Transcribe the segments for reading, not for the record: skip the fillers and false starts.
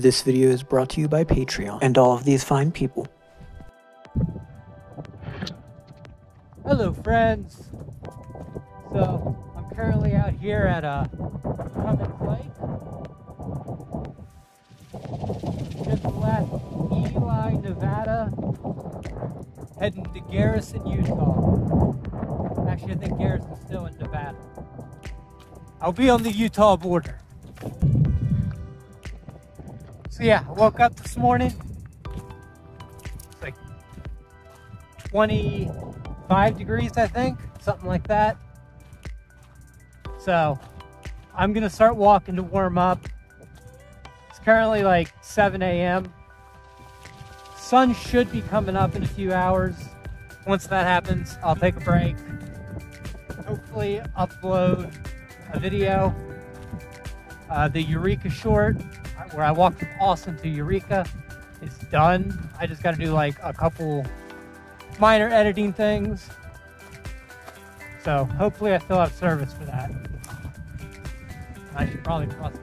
This video is brought to you by Patreon and all of these fine people. Hello friends! So, I'm currently out here at Cummins Lake. Just left Ely, Nevada, heading to Garrison, Utah. Actually, I think Garrison's still in Nevada. I'll be on the Utah border. So yeah, I woke up this morning, it's like 25 degrees I think, something like that. So I'm gonna start walking to warm up. It's currently like 7 AM. Sun should be coming up in a few hours. Once that happens, I'll take a break. Hopefully upload a video, the Eureka short, where I walked from Austin to Eureka, is done. I just gotta do like a couple minor editing things. So hopefully I still have service for that. I should probably cross it.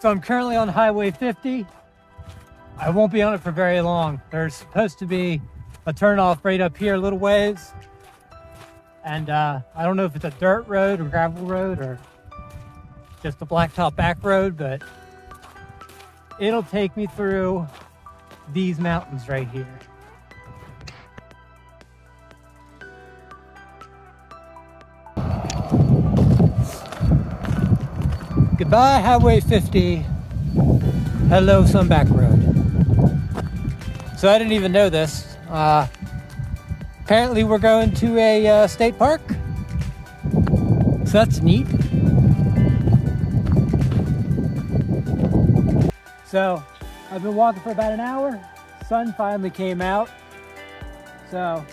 So I'm currently on Highway 50. I won't be on it for very long. There's supposed to be a turnoff right up here a little ways. And I don't know if it's a dirt road or gravel road or just a blacktop back road, but it'll take me through these mountains right here. Goodbye, Highway 50. Hello, some back road. So I didn't even know this. Apparently we're going to a state park, so that's neat. So I've been walking for about an hour. Sun finally came out, so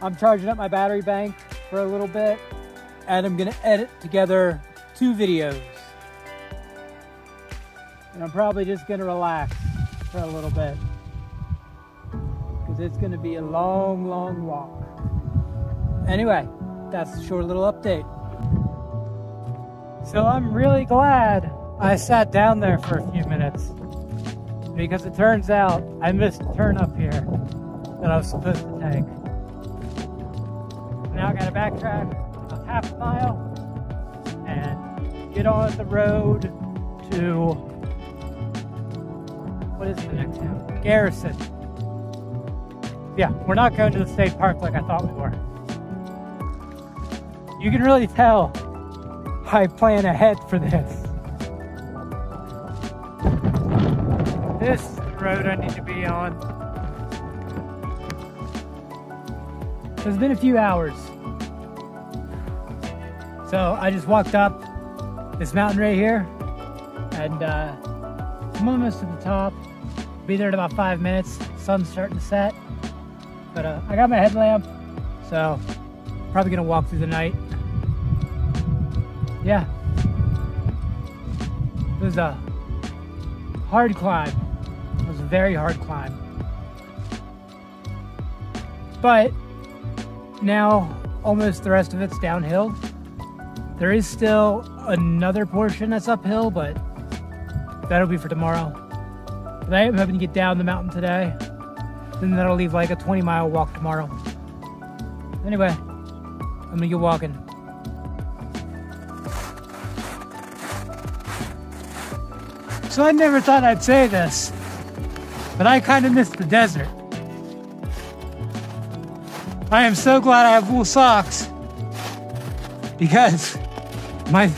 I'm charging up my battery bank for a little bit, and I'm gonna edit together 2 videos. And I'm probably just gonna relax for a little bit. It's going to be a long, long walk. Anyway, that's a short little update. So I'm really glad I sat down there for a few minutes, because it turns out I missed a turn up here that I was supposed to take. Now I got to backtrack a half mile and get on the road to, what is the next town? Garrison. Yeah, we're not going to the state park like I thought we were. You can really tell I plan ahead for this. This is the road I need to be on. It's been a few hours. So I just walked up this mountain right here, and I'm almost to the top. Be there in about 5 minutes. Sun's starting to set. But I got my headlamp, so probably gonna walk through the night. Yeah, it was a hard climb. It was a very hard climb. But now almost the rest of it's downhill. There is still another portion that's uphill, but that'll be for tomorrow. Today I'm hoping to get down the mountain today. Then that'll leave like a 20-mile walk tomorrow. Anyway, I'm gonna get walking. So I never thought I'd say this, but I kind of miss the desert. I am so glad I have wool socks, because my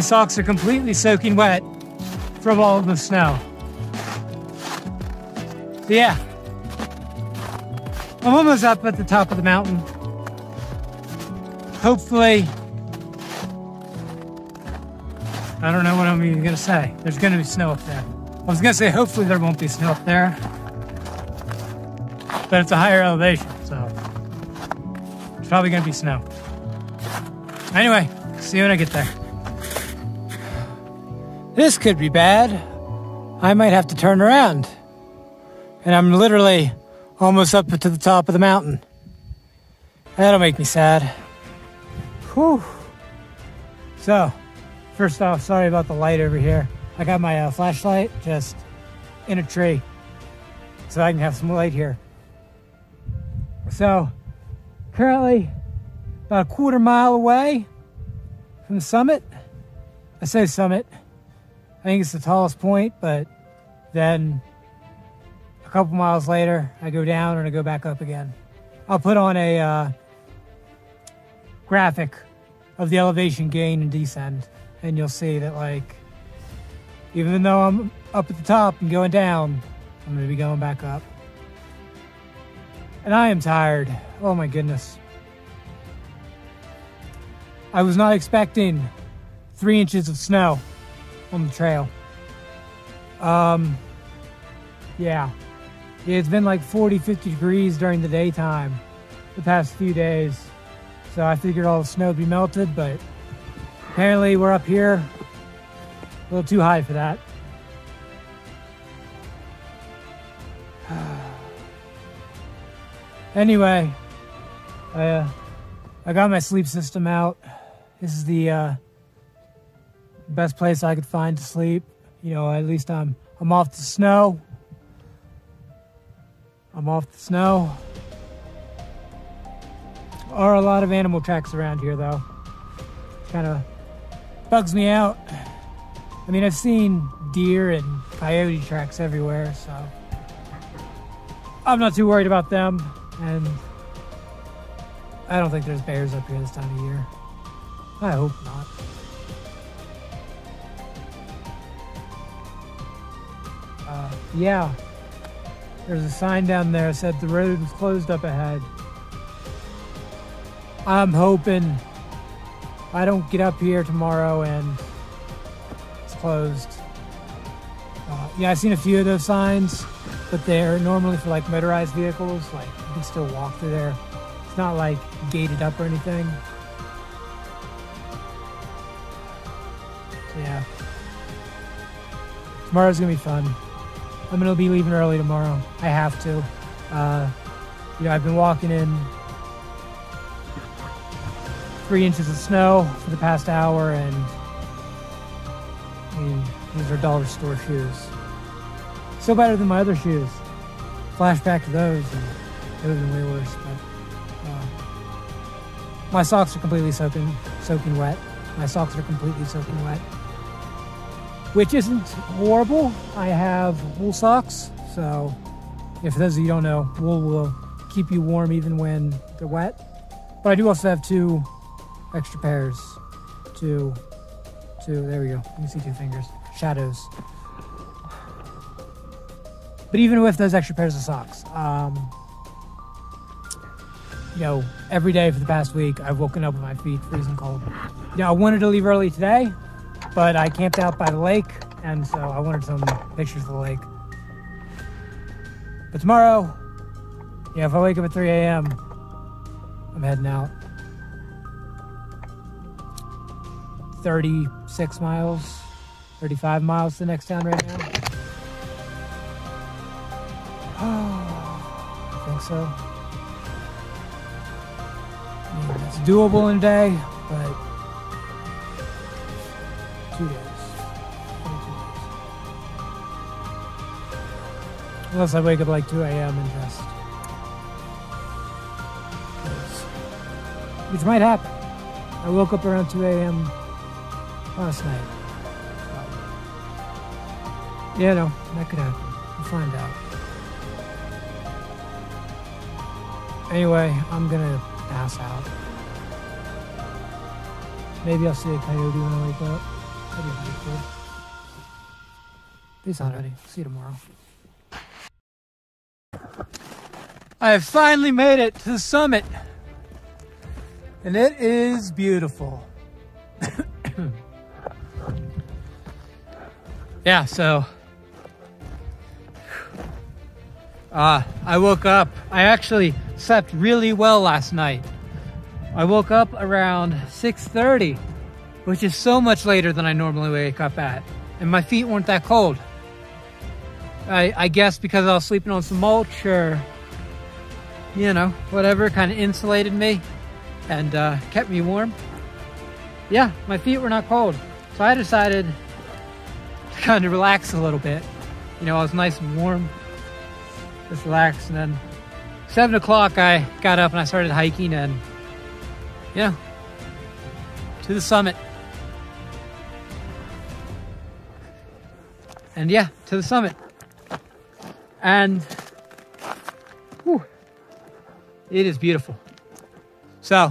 socks are completely soaking wet from all the snow. So yeah, I'm almost up at the top of the mountain. Hopefully, I don't know what I'm even gonna say. There's gonna be snow up there. I was gonna say hopefully there won't be snow up there, but it's a higher elevation, so it's probably gonna be snow. Anyway, see you when I get there. This could be bad. I might have to turn around. And I'm literally almost up to the top of the mountain. That'll make me sad. Whew. So, first off, sorry about the light over here. I got my flashlight just in a tree so I can have some light here. So, currently about a quarter mile away from the summit. I say summit. I think it's the tallest point, but then a couple miles later, I go down and I go back up again. I'll put on a graphic of the elevation gain and descend, and you'll see that, like, even though I'm up at the top and going down, I'm gonna be going back up. And I am tired. Oh my goodness. I was not expecting 3 inches of snow on the trail. Yeah. It's been like 40, 50 degrees during the daytime the past few days. So I figured all the snow would be melted, but apparently we're up here a little too high for that. Anyway, I got my sleep system out. This is the best place I could find to sleep. You know, at least I'm off the snow. I'm off the snow. There are a lot of animal tracks around here though. Kind of bugs me out. I mean, I've seen deer and coyote tracks everywhere, so I'm not too worried about them. And I don't think there's bears up here this time of year. I hope not. Yeah, there's a sign down there that said the road was closed up ahead. I'm hoping I don't get up here tomorrow and it's closed. Yeah, I've seen a few of those signs, but they're normally for like motorized vehicles. Like, you can still walk through there. It's not like gated up or anything. So, yeah, tomorrow's gonna be fun. I'm gonna be leaving early tomorrow. I have to. You know, I've been walking in 3 inches of snow for the past hour, and I mean, these are dollar store shoes. Still better than my other shoes. Flashback to those, and it would have been way worse. But my socks are completely soaking wet. My socks are completely soaking wet, which isn't horrible. I have wool socks, so if those of you don't know, wool will keep you warm even when they're wet. But I do also have two extra pairs. Two. There we go. You can see two fingers. Shadows. But even with those extra pairs of socks, you know, every day for the past week, I've woken up with my feet freezing cold. You know, I wanted to leave early today, but I camped out by the lake, and so I wanted some pictures of the lake. But tomorrow, yeah, if I wake up at 3 a.m., I'm heading out. 36 miles, 35 miles to the next town right now. Oh, I think so. I mean, it's doable in a day, but 2 days. 22 days. Unless I wake up like 2 a.m. and just, which might happen. I woke up around 2 a.m. last night. So, yeah, no, that could happen. We'll find out. Anyway, I'm gonna pass out. Maybe I'll see a coyote when I wake up. That'd be pretty cool. Peace out, buddy. See you tomorrow. I have finally made it to the summit. And it is beautiful. Yeah, so I woke up. I actually slept really well last night. I woke up around 6:30, which is so much later than I normally wake up at. And my feet weren't that cold. I guess because I was sleeping on some mulch or you know, whatever, kind of insulated me and kept me warm. Yeah, my feet were not cold. So I decided to kind of relax a little bit. You know, I was nice and warm, just relaxed. And then 7 o'clock, I got up and I started hiking and, yeah, to the summit. And yeah, to the summit. And whew, it is beautiful. So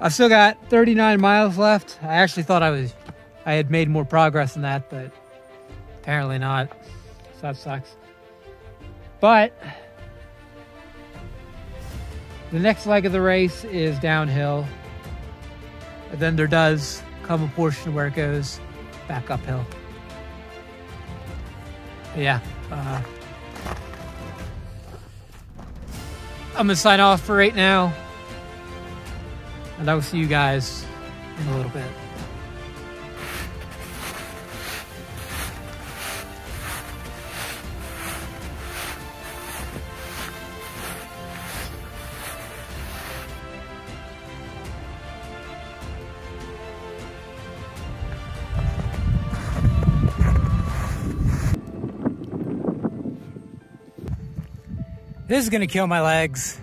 I've still got 39 miles left. I actually thought I had made more progress than that, but apparently not. So that sucks. But the next leg of the race is downhill. And then there does come a portion where it goes back uphill. Yeah, I'm gonna sign off for right now, and I will see you guys in a little bit. This is gonna kill my legs.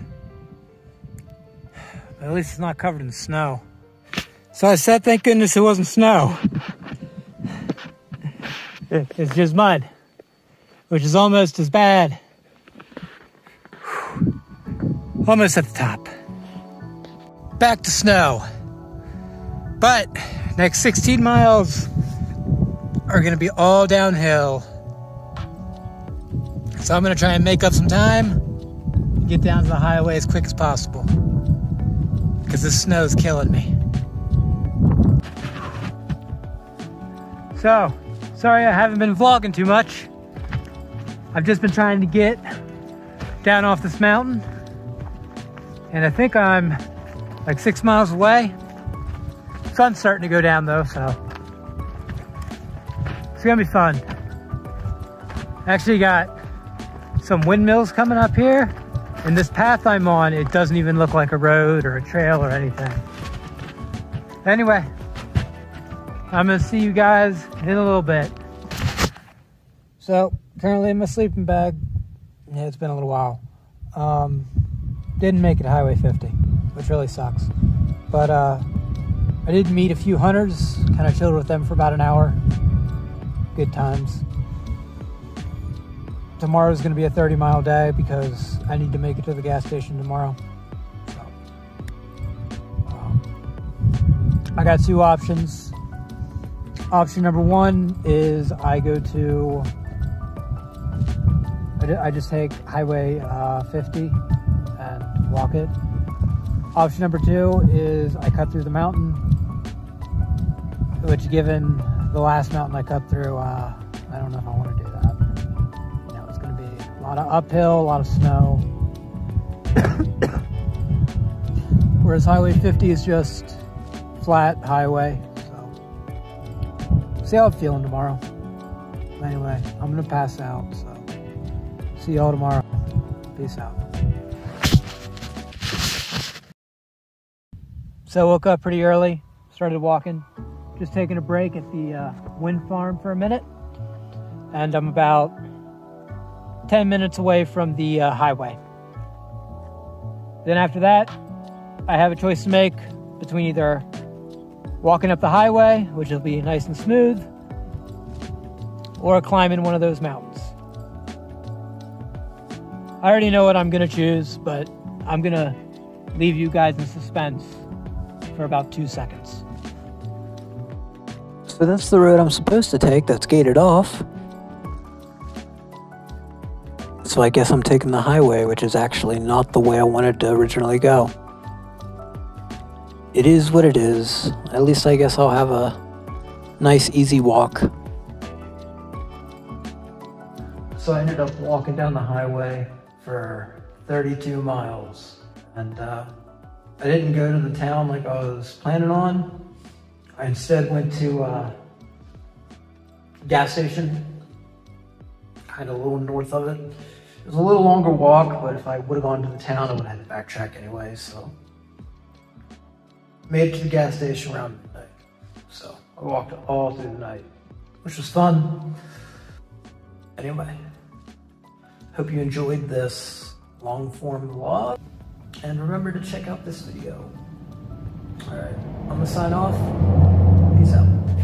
But at least it's not covered in snow. So I said, thank goodness it wasn't snow. It's just mud, which is almost as bad. Almost at the top. Back to snow. But next 16 miles are gonna be all downhill. So I'm gonna try and make up some time. Get down to the highway as quick as possible because the snow's killing me. So, sorry I haven't been vlogging too much. I've just been trying to get down off this mountain, and I think I'm like 6 miles away. Sun's starting to go down though, so it's gonna be fun. Actually got some windmills coming up here. And this path I'm on, it doesn't even look like a road or a trail or anything. Anyway, I'm gonna see you guys in a little bit. So, currently in my sleeping bag. Yeah, it's been a little while. Didn't make it to Highway 50, which really sucks. But I did meet a few hunters, kind of chilled with them for about an hour. Good times. Tomorrow's gonna be a 30-mile day because I need to make it to the gas station tomorrow. So, I got two options. Option number one is I just take Highway 50 and walk it. Option number two is I cut through the mountain, which given the last mountain I cut through, I don't know if I want to do that. A lot of uphill, a lot of snow. Whereas Highway 50 is just flat highway. So, see how I'm feeling tomorrow. Anyway, I'm gonna pass out, so see y'all tomorrow. Peace out. So I woke up pretty early, started walking. Just taking a break at the wind farm for a minute. And I'm about 10 minutes away from the highway. Then after that, I have a choice to make between either walking up the highway, which will be nice and smooth, or climbing one of those mountains. I already know what I'm gonna choose, but I'm gonna leave you guys in suspense for about 2 seconds. So that's the road I'm supposed to take that's gated off. So I guess I'm taking the highway, which is actually not the way I wanted to originally go. It is what it is. At least I guess I'll have a nice, easy walk. So I ended up walking down the highway for 32 miles. And I didn't go to the town like I was planning on. I instead went to a gas station, kind of a little north of it. It was a little longer walk, but if I would have gone to the town, I would have had to backtrack anyway, so. Made it to the gas station around midnight. So I walked all through the night, which was fun. Anyway, hope you enjoyed this long form vlog, and remember to check out this video. All right, I'm gonna sign off.